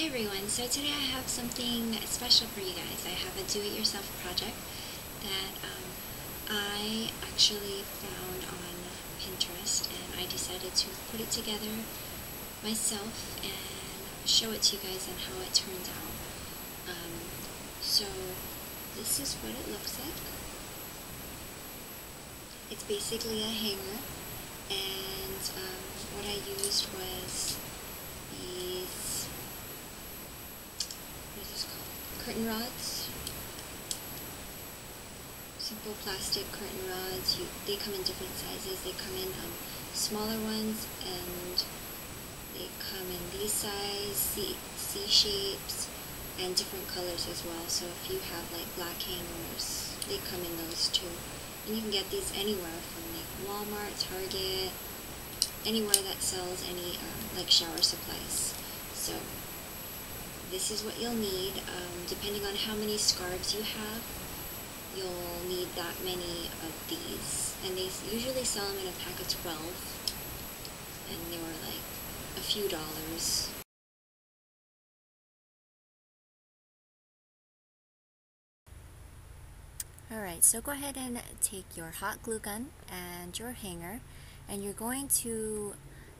Hi everyone, so today I have something special for you guys. I have a do-it-yourself project that I actually found on Pinterest, and I decided to put it together myself and show it to you guys and how it turns out. So this is what it looks like. It's basically a hanger, and what I used was these, what is this called? Curtain rods. Simple plastic curtain rods. They come in different sizes. They come in smaller ones, and they come in these size, C shapes, and different colors as well. So if you have like black hangers, they come in those too. And you can get these anywhere from like Walmart, Target, anywhere that sells any like shower supplies. So this is what you'll need. Depending on how many scarves you have, you'll need that many of these. And they usually sell them in a pack of 12, and they were like a few dollars. Alright, so go ahead and take your hot glue gun and your hanger, and you're going to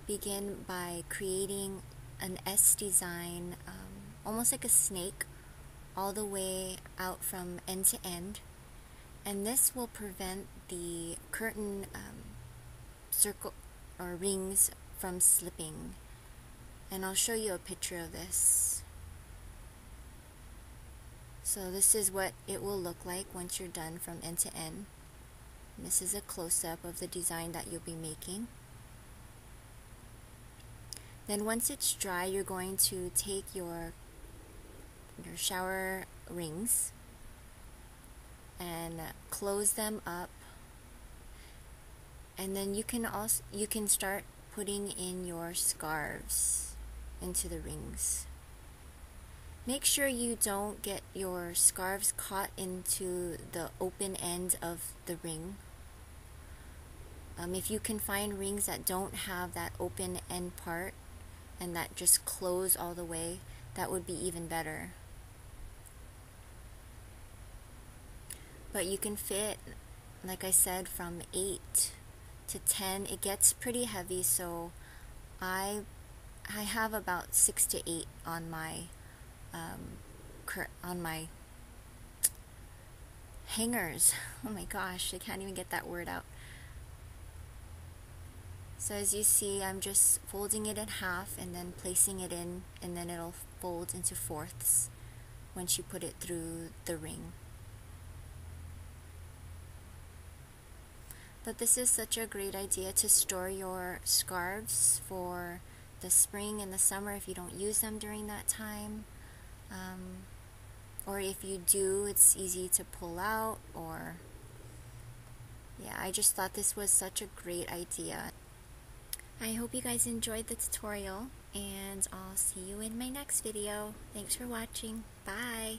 begin by creating an S design, almost like a snake, all the way out from end to end. And this will prevent the curtain circle or rings from slipping. And I'll show you a picture of this. So this is what it will look like once you're done from end to end. And this is a close-up of the design that you'll be making. Then once it's dry, you're going to take your shower rings and close them up. And then you can start putting in your scarves into the rings. Make sure you don't get your scarves caught into the open end of the ring. If you can find rings that don't have that open end part and that just close all the way, that would be even better. But you can fit, like I said, from 8 to 10. It gets pretty heavy, so I have about 6 to 8 on my hangers. Oh my gosh, I can't even get that word out. So as you see, I'm just folding it in half and then placing it in, and then it'll fold into fourths once you put it through the ring. But this is such a great idea to store your scarves for the spring and the summer if you don't use them during that time. Or if you do, it's easy to pull out. Or yeah, I just thought this was such a great idea. I hope you guys enjoyed the tutorial, and I'll see you in my next video. Thanks for watching. Bye!